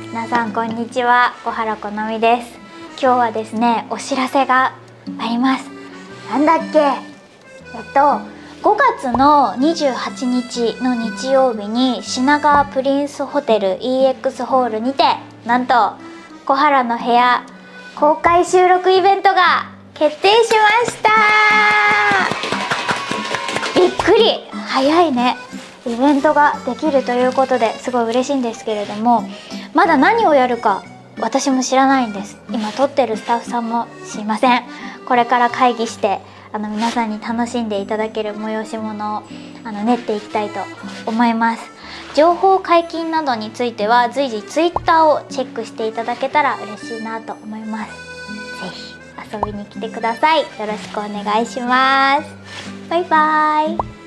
皆さんこんにちは、小原このみです。今日はですね、お知らせがあります。なんだっけ、5月の28日の日曜日に品川プリンスホテル EX ホールにて、なんと小原の部屋公開収録イベントが決定しました。びっくり、早いね。イベントができるということですごい嬉しいんですけれども、まだ何をやるか私も知らないんです。今撮ってるスタッフさんも知りません。これから会議して、皆さんに楽しんでいただける催し物を練っていきたいと思います。情報解禁などについては随時 Twitter をチェックしていただけたら嬉しいなと思います。ぜひ遊びに来てください。よろしくお願いします。バイバーイ。